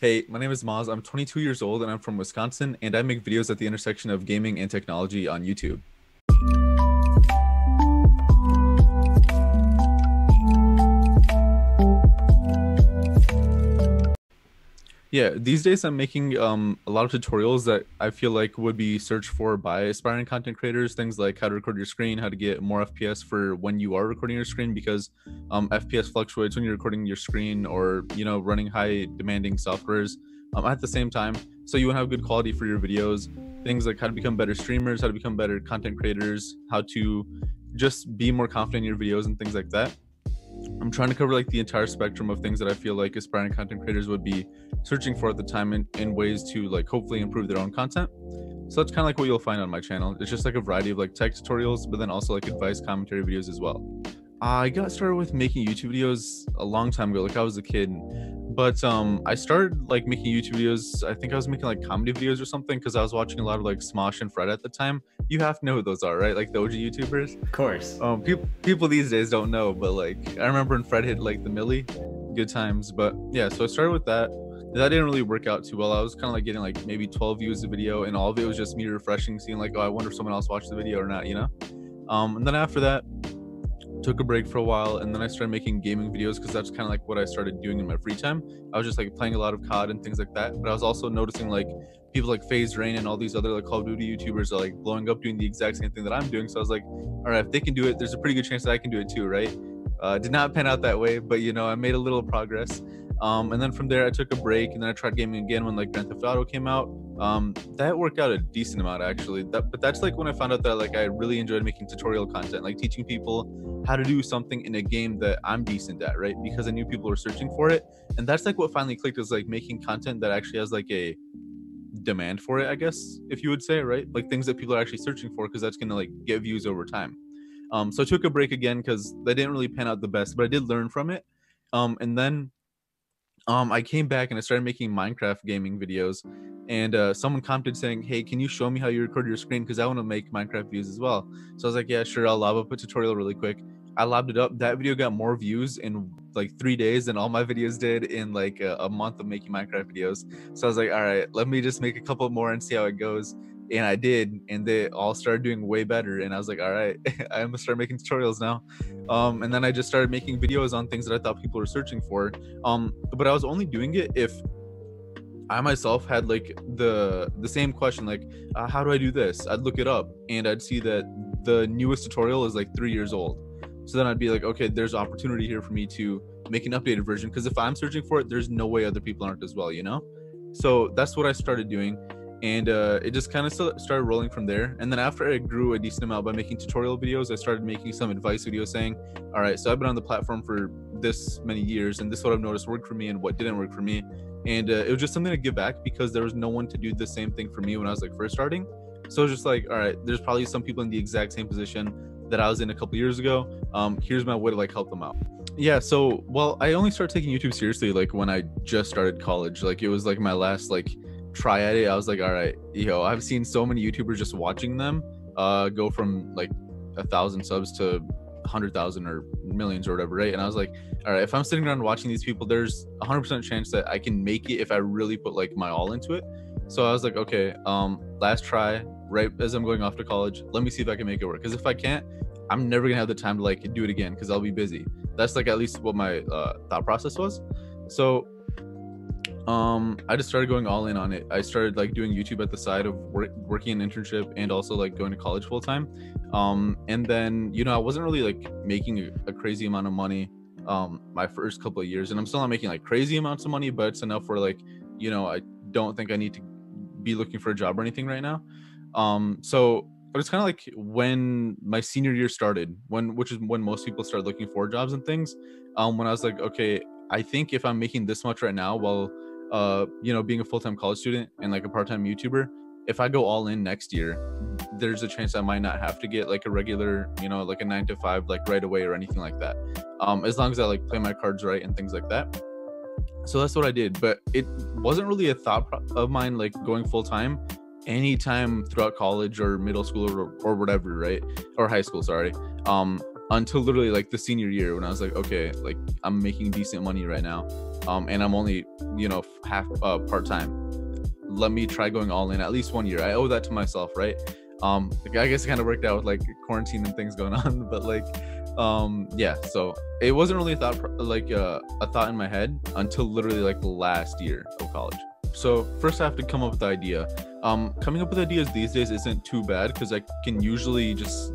Hey, my name is Muaaz. I'm 22 years old and I'm from Wisconsin, and I make videos at the intersection of gaming and technology on YouTube. Yeah, these days I'm making a lot of tutorials that I feel like would be searched for by aspiring content creators. Things like how to record your screen, how to get more FPS for when you are recording your screen, because FPS fluctuates when you're recording your screen or, you know, running high demanding softwares at the same time. So you want to have good quality for your videos. Things like how to become better streamers, how to become better content creators, how to just be more confident in your videos and things like that. I'm trying to cover like the entire spectrum of things that I feel like aspiring content creators would be searching for at the time in ways to like hopefully improve their own content. So that's kind of like what you'll find on my channel. It's just like a variety of like tech tutorials, but then also like advice commentary videos as well. I got started with making YouTube videos a long time ago, like I was a kid, but I started like making YouTube videos. I think I was making like comedy videos or something because I was watching a lot of like Smosh and Fred at the time. You have to know who those are, right? Like the OG YouTubers. Of course. People these days don't know, but like I remember when Fred hit like the milli, good times. But yeah, so I started with that. That didn't really work out too well. I was kind of like getting like maybe 12 views a video, and all of it was just me refreshing, seeing like, oh, I wonder if someone else watched the video or not, you know? And then after that, took a break for a while, and then I started making gaming videos because that's kind of like what I started doing in my free time. I was just like playing a lot of COD and things like that, but I was also noticing like people like FaZe Rain and all these other like Call of Duty YouTubers are like blowing up doing the exact same thing that I'm doing. So I was like, all right, if they can do it, there's a pretty good chance that I can do it too, right? Did not pan out that way, but you know, I made a little progress. And then from there I took a break, and then I tried gaming again when like Grand Theft Auto came out. That worked out a decent amount actually, but that's like when I found out that like I really enjoyed making tutorial content, like teaching people how to do something in a game that I'm decent at, right? Because I knew people were searching for it, and that's like what finally clicked, is like making content that actually has like a demand for it, I guess, if you would say, right? Like things that people are actually searching for, because that's gonna like get views over time. So I took a break again because they didn't really pan out the best, but I did learn from it. And then I came back and I started making Minecraft gaming videos, and someone commented saying, hey, can you show me how you record your screen? Because I want to make Minecraft videos as well. So I was like, yeah, sure, I'll lob up a tutorial really quick. I lobbed it up. That video got more views in like 3 days than all my videos did in like a month of making Minecraft videos. So I was like, all right, let me just make a couple more and see how it goes. And I did, and they all started doing way better. And I was like, all right, I'm gonna start making tutorials now. And then I just started making videos on things that I thought people were searching for. But I was only doing it if I myself had like the same question, like, how do I do this? I'd look it up and I'd see that the newest tutorial is like 3 years old. So then I'd be like, okay, there's opportunity here for me to make an updated version. Because if I'm searching for it, there's no way other people aren't as well, you know? So that's what I started doing. And it just kind of started rolling from there. And then after I grew a decent amount by making tutorial videos, I started making some advice videos saying, all right, so I've been on the platform for this many years, and this is what I've noticed worked for me and what didn't work for me. And it was just something to give back, because there was no one to do the same thing for me when I was like first starting. So it's just like, all right, there's probably some people in the exact same position that I was in a couple years ago. Here's my way to like help them out. Yeah, so, well, I only started taking YouTube seriously like when I just started college. Like it was like my last like try at it. I was like, all right, yo, I've seen so many YouTubers just watching them go from like 1,000 subs to 100,000 or millions or whatever, right? And I was like, all right, if I'm sitting around watching these people, there's 100% chance that I can make it if I really put like my all into it. So I was like, okay, last try, right as I'm going off to college, let me see if I can make it work, because if I can't, I'm never gonna have the time to like do it again, because I'll be busy. That's like at least what my thought process was. So I just started going all in on it. I started like doing YouTube at the side of working an internship, and also like going to college full time. And then, you know, I wasn't really like making a crazy amount of money my first couple of years, and I'm still not making like crazy amounts of money, but it's enough where like, you know, I don't think I need to be looking for a job or anything right now. But it's kind of like when my senior year started, which is when most people started looking for jobs and things, when I was like, okay, I think if I'm making this much right now while you know, being a full-time college student and like a part-time YouTuber, if I go all in next year, there's a chance I might not have to get like a regular, you know, like a 9-to-5 like right away or anything like that, as long as I like play my cards right and things like that. So that's what I did, but it wasn't really a thought of mine like going full-time anytime throughout college or middle school or whatever, right? Or high school, sorry. Until literally like the senior year, when I was like, okay, like I'm making decent money right now. and I'm only, you know, half part-time. Let me try going all in at least 1 year. I owe that to myself, right? I guess it kind of worked out with like quarantine and things going on, but like yeah, so it wasn't really a thought, like a thought in my head until literally like the last year of college. So first I have to come up with the idea. Coming up with ideas these days isn't too bad because I can usually just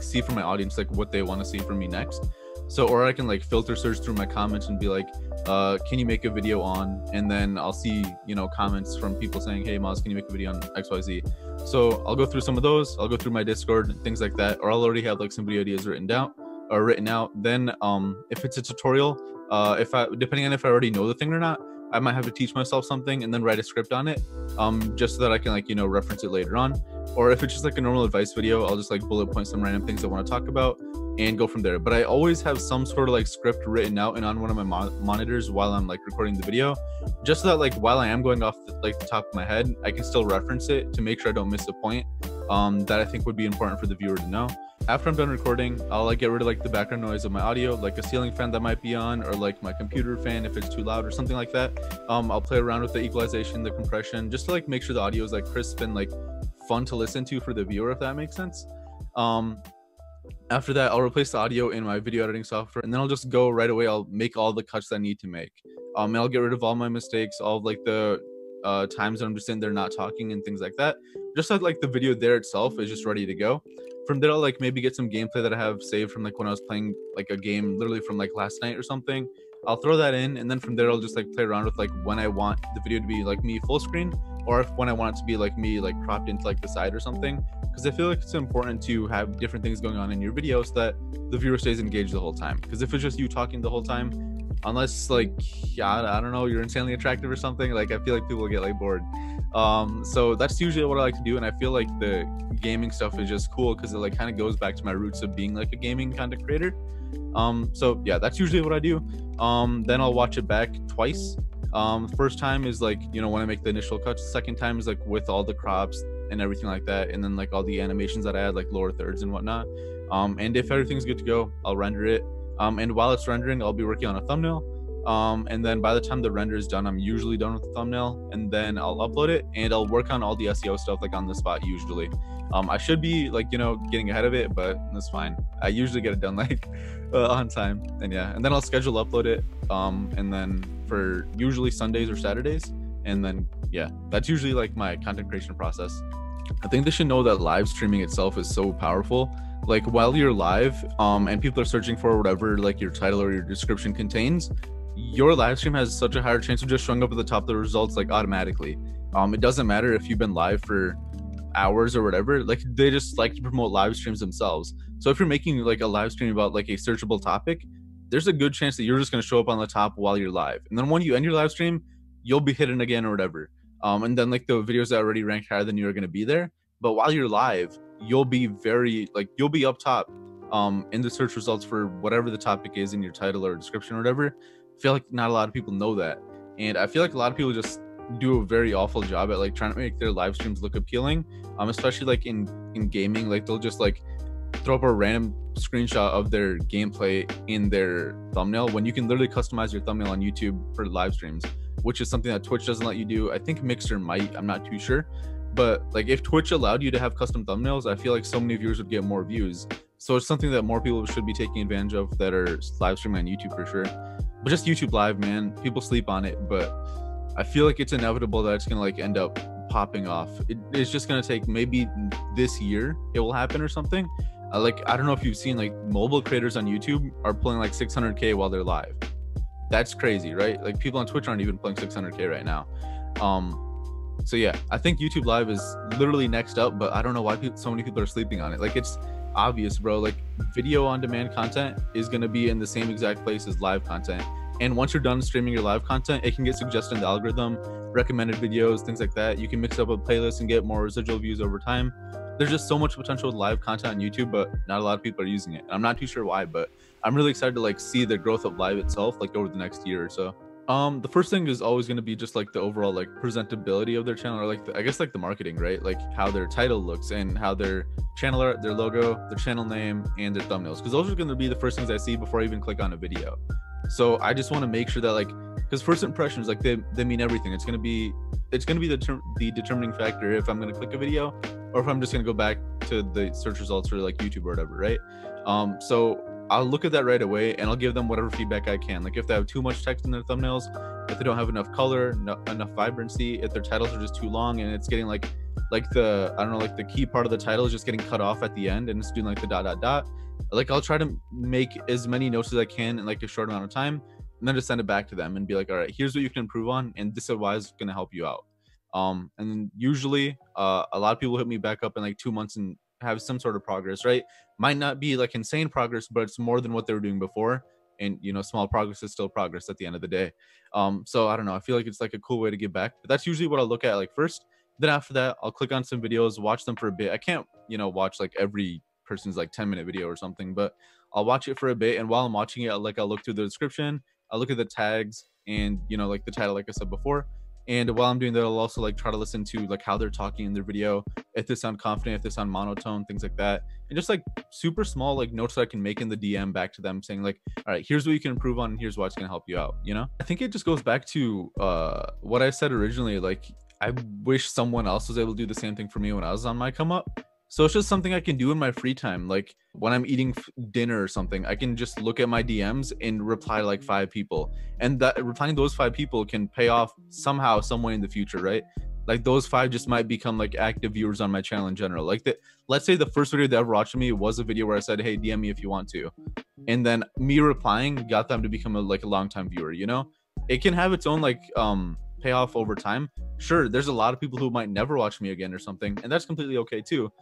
see from my audience like what they want to see from me next. So, or I can like filter search through my comments and be like, can you make a video on, and then I'll see, you know, comments from people saying, hey Muaaz, can you make a video on XYZ? So I'll go through some of those. I'll go through my Discord and things like that, or I'll already have like some video ideas written out. Then if it's a tutorial, depending on if I already know the thing or not, I might have to teach myself something and then write a script on it, just so that I can like, you know, reference it later on. Or if it's just like a normal advice video, I'll just like bullet point some random things I want to talk about and go from there. But I always have some sort of like script written out and on one of my monitors while I'm like recording the video, just so that like while I am going off the top of my head, I can still reference it to make sure I don't miss a point that I think would be important for the viewer to know. After I'm done recording, I'll like get rid of like the background noise of my audio, like a ceiling fan that might be on, or like my computer fan if it's too loud or something like that. I'll play around with the equalization, the compression, just to like make sure the audio is like crisp and like fun to listen to for the viewer, if that makes sense. After that, I'll replace the audio in my video editing software, and then I'll just go right away. I'll make all the cuts that I need to make, and I'll get rid of all my mistakes, all of like the times that I'm just sitting there not talking and things like that, just so that like the video there itself is just ready to go. From there, I'll like maybe get some gameplay that I have saved from like when I was playing like a game literally from like last night or something. I'll throw that in, and then from there I'll just like play around with like when I want the video to be like me full screen, or if when I want it to be like me like cropped into like the side or something, because I feel like it's important to have different things going on in your video so that the viewer stays engaged the whole time. Because if it's just you talking the whole time, unless like, I don't know, you're insanely attractive or something, like I feel like people get like bored. So that's usually what I like to do, and I feel like the gaming stuff is just cool because it like kind of goes back to my roots of being like a gaming content creator. So yeah, that's usually what I do. Then I'll watch it back twice. First time is like, you know, when I make the initial cuts. The second time is like with all the crops and everything like that, and then like all the animations that I had, like lower thirds and whatnot. And if everything's good to go, I'll render it. And while it's rendering, I'll be working on a thumbnail. And then by the time the render is done, I'm usually done with the thumbnail, and then I'll upload it, and I'll work on all the SEO stuff like on the spot usually. I should be like, you know, getting ahead of it, but that's fine. I usually get it done like on time, and yeah, and then I'll schedule upload it, and then for usually Sundays or Saturdays, and then yeah, that's usually like my content creation process. I think they should know that live streaming itself is so powerful. Like while you're live, and people are searching for whatever like your title or your description contains, your live stream has such a higher chance of just showing up at the top of the results like automatically. It doesn't matter if you've been live for hours or whatever, like they just like to promote live streams themselves. So if you're making like a live stream about like a searchable topic, there's a good chance that you're just going to show up on the top while you're live, and then when you end your live stream, you'll be hidden again or whatever. And then like the videos that already rank higher than you are going to be there, but while you're live, you'll be very like, you'll be up top in the search results for whatever the topic is in your title or description or whatever. I feel like not a lot of people know that, and I feel like a lot of people just do a very awful job at like trying to make their live streams look appealing, especially like in gaming. Like they'll just like throw up a random screenshot of their gameplay in their thumbnail when you can literally customize your thumbnail on YouTube for live streams, which is something that Twitch doesn't let you do. I think Mixer might, I'm not too sure, but like if Twitch allowed you to have custom thumbnails, I feel like so many viewers would get more views. So it's something that more people should be taking advantage of that are live streaming on YouTube for sure. But just YouTube live, man, people sleep on it, but I feel like it's inevitable that it's gonna like end up popping off. It's just gonna take maybe this year it will happen or something. Like I don't know if you've seen, like mobile creators on YouTube are pulling like 600K while they're live. That's crazy, right? Like people on Twitch aren't even pulling 600K right now. So yeah, I think YouTube live is literally next up, but I don't know why so many people are sleeping on it. Like it's obvious, bro, like video on demand content is going to be in the same exact place as live content, and once you're done streaming your live content, it can get suggested in the algorithm, recommended videos, things like that. You can mix up a playlist and get more residual views over time. There's just so much potential with live content on YouTube, but not a lot of people are using it, and I'm not too sure why, but I'm really excited to like see the growth of live itself like over the next year or so. The first thing is always going to be just like the overall like presentability of their channel, or like I guess like the marketing, right? Like how their title looks and how their channel art, their logo, their channel name, and their thumbnails, because those are going to be the first things I see before I even click on a video. So I just want to make sure that, like, because first impressions, like, they mean everything. It's gonna be the determining factor if I'm gonna click a video or if I'm just gonna go back to the search results for like YouTube or whatever, right? So I'll look at that right away and I'll give them whatever feedback I can. Like if they have too much text in their thumbnails, if they don't have enough color, enough vibrancy, if their titles are just too long and it's getting like the key part of the title is just getting cut off at the end and it's doing like the dot dot dot. Like I'll try to make as many notes as I can in like a short amount of time, and then just send it back to them and be like, all right, here's what you can improve on, and this is why it's going to help you out. And then usually a lot of people hit me back up in like 2 months and have some sort of progress, right? Might not be like insane progress, but it's more than what they were doing before. And, you know, small progress is still progress at the end of the day. So I don't know. I feel like it's like a cool way to give back. But that's usually what I'll look at like first. Then after that, I'll click on some videos, watch them for a bit. I can't, you know, watch like every person's like 10-minute video or something, but I'll watch it for a bit. And while I'm watching it, I'll look through the description. I'll look at the tags and, you know, like the title, like I said before. And while I'm doing that, I'll also like try to listen to like how they're talking in their video, if they sound confident, if they sound monotone, things like that. And just like super small like notes that I can make in the DM back to them saying like, all right, here's what you can improve on and here's why it's gonna help you out, you know? I think it just goes back to what I said originally. Like I wish someone else was able to do the same thing for me when I was on my come up. So it's just something I can do in my free time. Like when I'm eating dinner or something, I can just look at my DMs and reply to like 5 people. And that replying to those 5 people can pay off somehow, some way in the future, right? Like those 5 just might become like active viewers on my channel in general. Like let's say the first video they ever watched me was a video where I said, hey, DM me if you want to. And then me replying got them to become a longtime viewer, you know? It can have its own like payoff over time. Sure, there's a lot of people who might never watch me again or something, and that's completely okay too.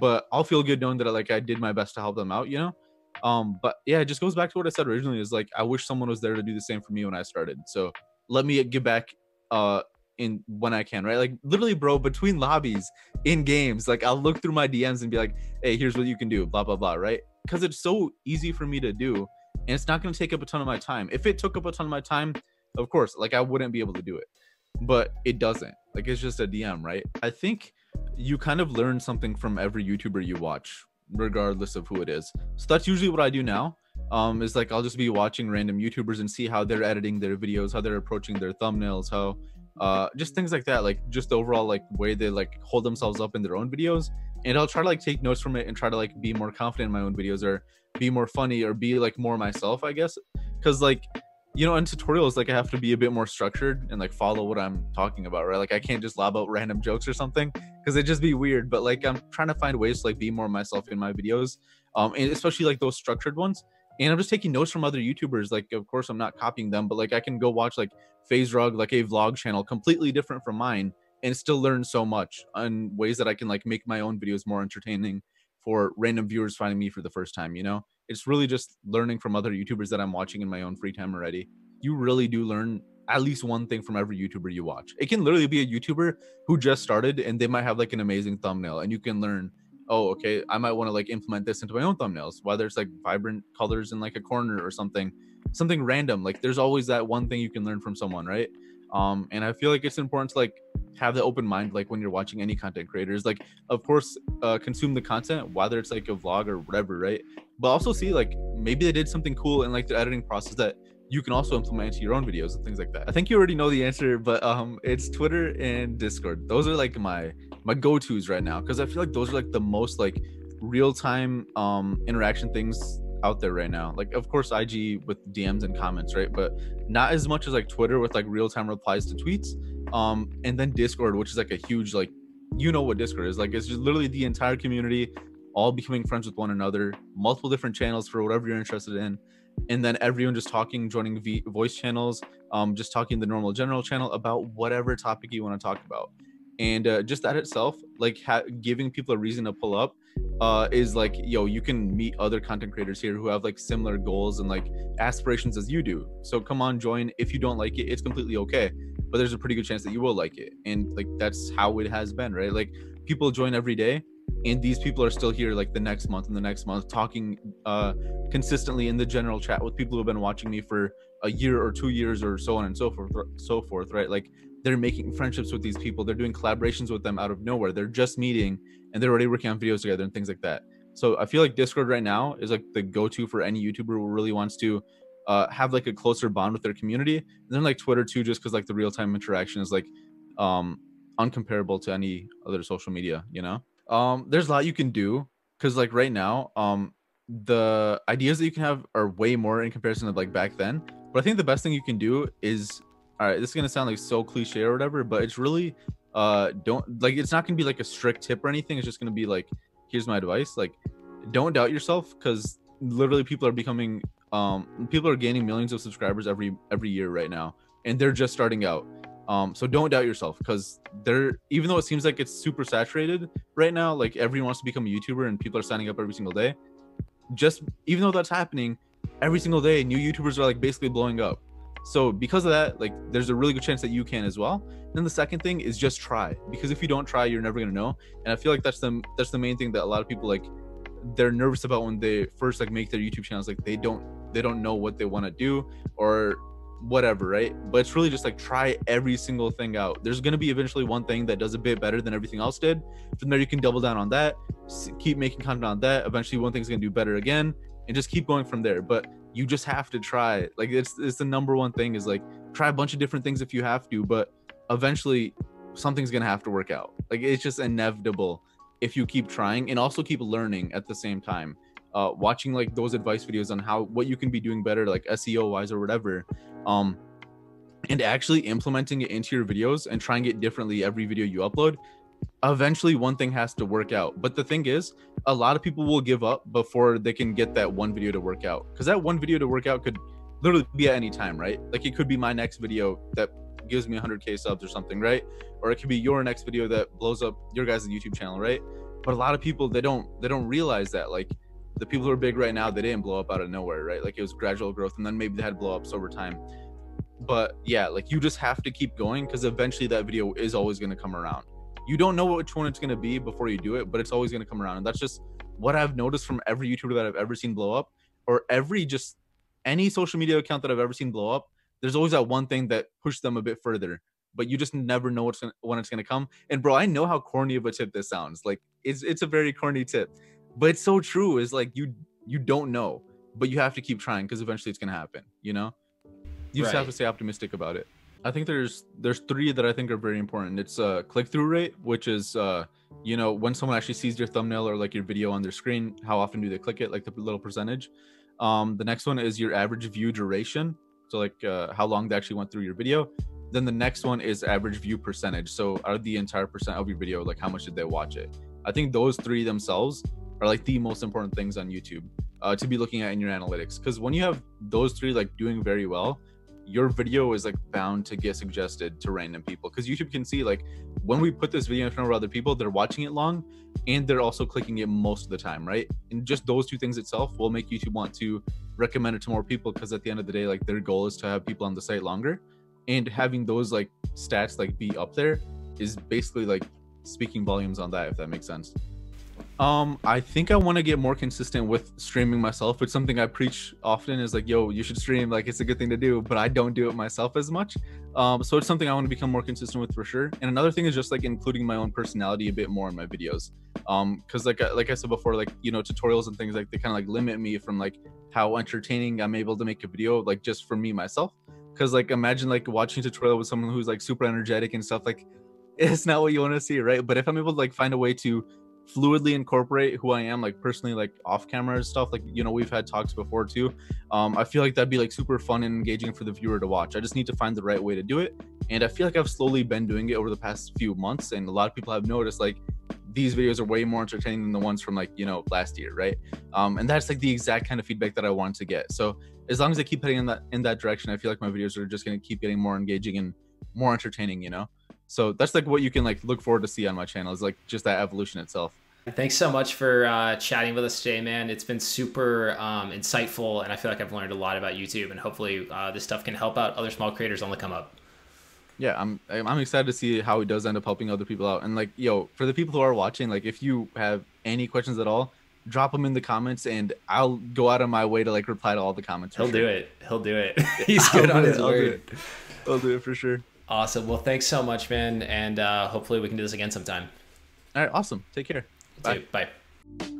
But I'll feel good knowing that like I did my best to help them out, you know? But yeah, it just goes back to what I said originally, is like I wish someone was there to do the same for me when I started. So let me give back in when I can, right? Like literally, bro, between lobbies in games, like I'll look through my DMs and be like, hey, here's what you can do, blah blah blah, right? Because it's so easy for me to do, and it's not going to take up a ton of my time. If it took up a ton of my time, of course, like I wouldn't be able to do it, but it doesn't. Like it's just a DM, right? I think you kind of learn something from every YouTuber you watch, regardless of who it is. So that's usually what I do now, is like I'll just be watching random YouTubers and see how they're editing their videos, how they're approaching their thumbnails, how just things like that, like just the overall like way they like hold themselves up in their own videos. And I'll try to like take notes from it and try to like be more confident in my own videos, or be more funny, or be like more myself, I guess. Because like, you know, in tutorials, like I have to be a bit more structured and like follow what I'm talking about, right? Like I can't just lob out random jokes or something, because it'd just be weird. But like I'm trying to find ways to like be more myself in my videos, and especially like those structured ones. And I'm just taking notes from other YouTubers. Like of course I'm not copying them, but like I can go watch like Phase Rug, like a vlog channel completely different from mine, and still learn so much on ways that I can like make my own videos more entertaining for random viewers finding me for the first time, you know? It's really just learning from other YouTubers that I'm watching in my own free time already. You really do learn at least one thing from every YouTuber you watch. It can literally be a YouTuber who just started and they might have like an amazing thumbnail, and you can learn, oh, okay, I might want to like implement this into my own thumbnails, whether it's like vibrant colors in like a corner or something random. Like there's always that one thing you can learn from someone, right? And I feel like it's important to like have the open mind, like when you're watching any content creators, like of course consume the content, whether it's like a vlog or whatever, right? But also see like maybe they did something cool in like the editing process that you can also implement into your own videos and things like that. I think you already know the answer, but it's Twitter and Discord. Those are like my go-tos right now, because I feel like those are like the most like real-time interaction things out there right now. Like of course IG with DMs and comments, right? But not as much as like Twitter with like real-time replies to tweets, and then Discord, which is like a huge, like, you know what Discord is like. It's just literally the entire community all becoming friends with one another, multiple different channels for whatever you're interested in, and then everyone just talking, joining voice channels, just talking the normal general channel about whatever topic you want to talk about. And just that itself, like giving people a reason to pull up, is like, yo, you can meet other content creators here who have like similar goals and like aspirations as you do. So come on, join. If you don't like it, it's completely okay, but there's a pretty good chance that you will like it. And like that's how it has been, right? Like people join every day, and these people are still here like the next month and the next month, talking consistently in the general chat with people who have been watching me for a year or 2 years or so on and so forth, right? Like they're making friendships with these people, they're doing collaborations with them out of nowhere, they're just meeting and they're already working on videos together and things like that. So I feel like Discord right now is like the go-to for any YouTuber who really wants to have like a closer bond with their community. And then like Twitter too, just because like the real-time interaction is like uncomparable to any other social media, you know. There's a lot you can do, because like right now the ideas that you can have are way more in comparison to like back then. But I think the best thing you can do is, all right, this is gonna sound like so cliche or whatever, but it's really don't, like, it's not gonna be like a strict tip or anything. It's just gonna be like, here's my advice, like, don't doubt yourself, because literally people are becoming people are gaining millions of subscribers every year right now, and they're just starting out. So don't doubt yourself, because they're, even though it seems like it's super saturated right now, like everyone wants to become a YouTuber and people are signing up every single day, just even though that's happening every single day, new YouTubers are like basically blowing up. So because of that, like, there's a really good chance that you can as well. And then the second thing is just try, because if you don't try, you're never gonna know. And I feel like that's the main thing that a lot of people, like, they're nervous about when they first like make their YouTube channels. Like they don't know what they want to do or whatever, right? But it's really just like try every single thing out. There's gonna be eventually one thing that does a bit better than everything else did. From there you can double down on that, keep making content on that. Eventually one thing's gonna do better again, and just keep going from there. But you just have to try. Like it's the number one thing, is like try a bunch of different things if you have to, but eventually something's gonna have to work out. Like it's just inevitable if you keep trying, and also keep learning at the same time. Watching like those advice videos on what you can be doing better, like SEO wise or whatever, and actually implementing it into your videos and trying it differently every video you upload. Eventually one thing has to work out. But the thing is, a lot of people will give up before they can get that one video to work out, because that one video to work out could literally be at any time, right? Like it could be my next video that gives me 100K subs or something, right? Or it could be your next video that blows up your guys' YouTube channel, right? But a lot of people, they don't realize that, like, the people who are big right now, they didn't blow up out of nowhere, right? Like it was gradual growth, and then maybe they had blow-ups over time. But yeah, like you just have to keep going, because eventually that video is always going to come around. You don't know which one it's going to be before you do it, but it's always going to come around. And that's just what I've noticed from every YouTuber that I've ever seen blow up, or any social media account that I've ever seen blow up. There's always that one thing that pushed them a bit further, but you just never know when it's going to come. And bro, I know how corny of a tip this sounds. Like it's a very corny tip, but it's so true. Is like you don't know, but you have to keep trying, because eventually it's going to happen, you know? You just have to stay optimistic about it. I think there's three that I think are very important. It's click-through rate, which is, you know, when someone actually sees your thumbnail or like your video on their screen, how often do they click it, like the little percentage. The next one is your average view duration. So like how long they actually went through your video. Then the next one is average view percentage. So out of the entire percent of your video, like how much did they watch it? I think those three themselves are like the most important things on YouTube to be looking at in your analytics. Because when you have those three like doing very well, your video is like bound to get suggested to random people, because YouTube can see like when we put this video in front of other people, they're watching it long and they're also clicking it most of the time, right? And just those two things itself will make YouTube want to recommend it to more people, because at the end of the day, like their goal is to have people on the site longer, and having those like stats like be up there is basically like speaking volumes on that, if that makes sense. I think I want to get more consistent with streaming myself. It's something I preach often, is like, yo, you should stream, like it's a good thing to do, but I don't do it myself as much. So it's something I want to become more consistent with for sure. And another thing is just like including my own personality a bit more in my videos. Because like I said before, like, you know, tutorials and things like they kind of like limit me from like how entertaining I'm able to make a video, like just for me myself. Because like imagine like watching a tutorial with someone who's like super energetic and stuff, like it's not what you want to see, right? But if I'm able to like find a way to fluidly incorporate who I am, like personally, like off camera and stuff, like, you know, we've had talks before too, I feel like that'd be like super fun and engaging for the viewer to watch. I just need to find the right way to do it, and I feel like I've slowly been doing it over the past few months, and a lot of people have noticed like these videos are way more entertaining than the ones from like, you know, last year, right? And that's like the exact kind of feedback that I want to get. So as long as I keep heading in that direction, I feel like my videos are just going to keep getting more engaging and more entertaining, you know? So that's like what you can like look forward to see on my channel, is like just that evolution itself. Thanks so much for chatting with us today, man. It's been super insightful, and I feel like I've learned a lot about YouTube, and hopefully this stuff can help out other small creators on the come up. Yeah, I'm excited to see how it does end up helping other people out. And like, yo, for the people who are watching, like if you have any questions at all, drop them in the comments, and I'll go out of my way to like reply to all the comments. He'll do it. He'll do it. He's good on his word. I'll do it for sure. Awesome. Well, thanks so much, man. And hopefully we can do this again sometime. All right. Awesome. Take care. Bye. Bye.